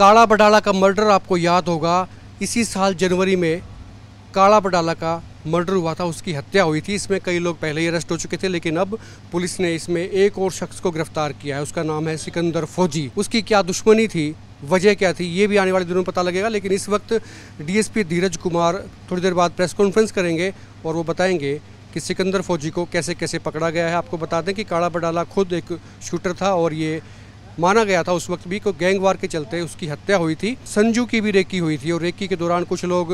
काला बडाला का मर्डर आपको याद होगा, इसी साल जनवरी में काला बडाला का मर्डर हुआ था, उसकी हत्या हुई थी। इसमें कई लोग पहले ही अरेस्ट हो चुके थे, लेकिन अब पुलिस ने इसमें एक और शख्स को गिरफ्तार किया है। उसका नाम है सिकंदर फौजी। उसकी क्या दुश्मनी थी, वजह क्या थी, ये भी आने वाले दिनों में पता लगेगा। लेकिन इस वक्त डीएसपी धीरज कुमार थोड़ी देर बाद प्रेस कॉन्फ्रेंस करेंगे और वो बताएंगे कि सिकंदर फौजी को कैसे कैसे पकड़ा गया है। आपको बता दें कि काला बडाला खुद एक शूटर था और ये माना गया था उस वक्त भी को गैंगवार के चलते उसकी हत्या हुई थी। संजू की भी रेकी हुई थी और रेकी के दौरान कुछ लोग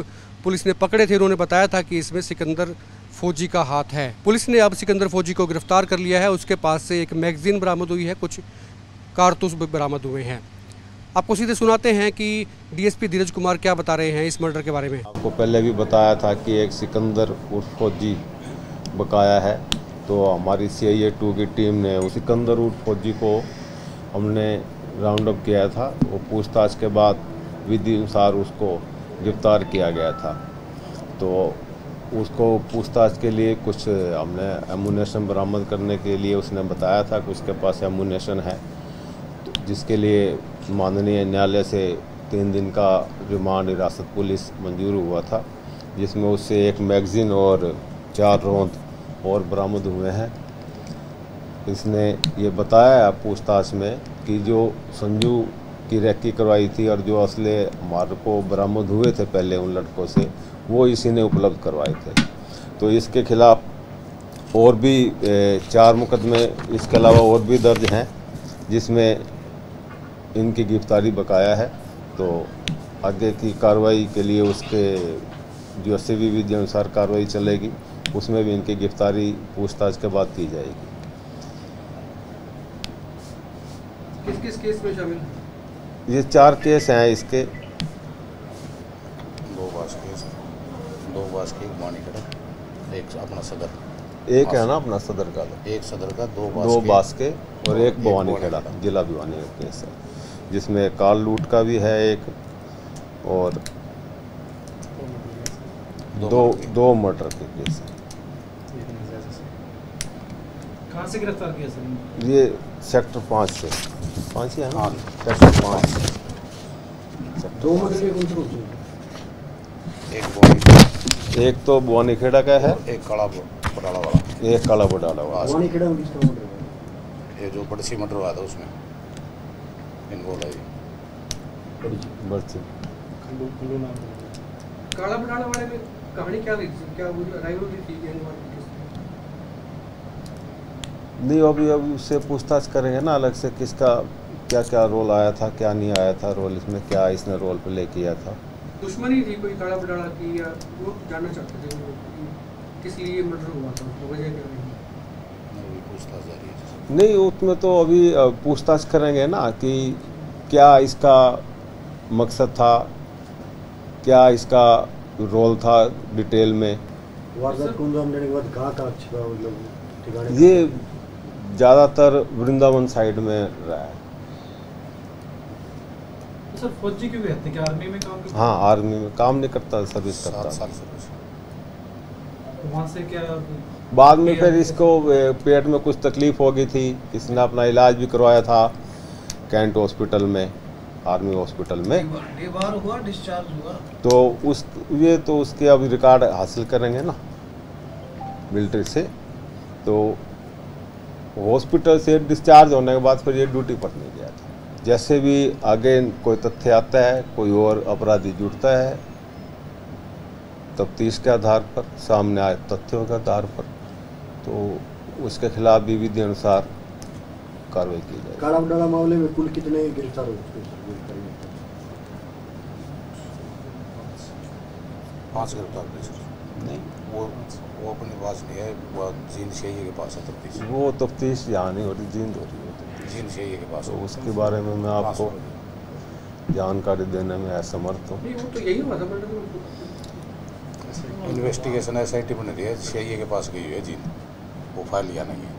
पुलिस ने पकड़े थे। उन्होंने बताया था कि इसमें सिकंदर फौजी का हाथ है। पुलिस ने अब सिकंदर फौजी को गिरफ्तार कर लिया है। उसके पास से एक मैगजीन बरामद हुई है, कुछ कारतूस भी बरामद हुए हैं। आपको सीधे सुनाते हैं कि डीएसपी धीरज कुमार क्या बता रहे हैं इस मर्डर के बारे में। आपको पहले भी बताया था कि एक सिकंदर उर्फ फौजी बकाया है, तो हमारी CIA 2 की टीम ने उस सिकंदर उर्फ फौजी को हमने राउंड अप किया था। वो पूछताछ के बाद विधि अनुसार उसको गिरफ्तार किया गया था। तो उसको पूछताछ के लिए कुछ हमने एमुनेशन बरामद करने के लिए उसने बताया था कि उसके पास एमुनेशन है, जिसके लिए माननीय न्यायालय से 3 दिन का रिमांड हिरासत पुलिस मंजूर हुआ था, जिसमें उससे एक मैगज़ीन और 4 रोंद और बरामद हुए हैं। इसने ये बताया पूछताछ में कि जो संजू की रेकी करवाई थी और जो असले हमारे को बरामद हुए थे पहले उन लड़कों से, वो इसी ने उपलब्ध करवाए थे। तो इसके खिलाफ और भी 4 मुकदमे इसके अलावा और भी दर्ज हैं, जिसमें इनकी गिरफ्तारी बकाया है। तो आगे की कार्रवाई के लिए उसके जो SCV विधि अनुसार कार्रवाई चलेगी, उसमें भी इनकी गिरफ्तारी पूछताछ के बाद की जाएगी। किस किस केस में शामिल? ये 4 केस हैं इसके। 2 वास केस, 2 वास की भवानी खेड़ा, एक अपना सदर, एक है ना अपना सदर का, एक सदर का, 2 वास के और एक भवानी खेड़ा जिला भिवानी का केस है, जिसमें कार लूट का भी है एक और 2 मर्डर के केस है। कहाँ से गिरफ्तार किया सर? ये सेक्टर 5 से। 5 ही है ना? सेक्टर 5। 2 मर्डर एक तो भवानी खेड़ा का है, एक काला बडाला वाला। भवानी खेड़ा में किसका मर्डर हुआ? ये जो बड़सी मर्डर हुआ था उसमें इन्वॉल्व है बड़सी। काला बडाला वाले में कहानी क्या थी, क्या राइवलरी थी गैंगवार? नहीं, अभी उससे पूछताछ करेंगे ना अलग से, किसका क्या क्या रोल आया था, क्या नहीं आया था रोल, इसमें क्या इसने रोल प्ले किया था। दुश्मनी थी कोई काला बडाला की, या वो जानना चाहते थे किस लिए मर्डर हुआ था, वजह क्या थी? पूछताछ जारी है। नहीं, उसमें तो अभी पूछताछ करेंगे ना कि क्या इसका मकसद था, क्या इसका रोल था डिटेल में। ये ज़्यादातर वृंदावन साइड में रहा है। सर फौजी क्यों कहते हैं कि आर्मी में काम करता? हाँ, आर्मी में काम नहीं करता, सर्विस करता। 7 साल सर्विस। तो वहाँ से क्या बाद में फिर इसको पेट में कुछ तकलीफ हो गई थी, इसने अपना इलाज भी करवाया था कैंट हॉस्पिटल में, आर्मी हॉस्पिटल में। डिस्चार्ज हुआ, तो उसके अभी रिकॉर्ड हासिल करेंगे ना मिलिट्री से। तो हॉस्पिटल से डिस्चार्ज होने के बाद फिर ये ड्यूटी पर नहीं गया था। जैसे भी आगे कोई तथ्य आता है, कोई और अपराधी जुड़ता है, तफ्तीश के आधार पर सामने आए तथ्यों के आधार पर तो उसके खिलाफ भी विधि अनुसार कार्रवाई की जाए। काला बडाला मामले में कुल कितने गिरफ्तार हुए? 5 गिरफ्तार नहीं, वो अपने पास नहीं है, वो जीन चाहिए के पास है तफ्तीश। वो तफ्तीश यहाँ नहीं होती, जींद होती है, जीन चाहिए के पास। तो उसके बारे में मैं आपको जानकारी देने में असमर्थ हूँ। इन्वेस्टिगेशन SIT बन रही है, चाहिए के पास गई है जीन, वो फाइल यहाँ नहीं है।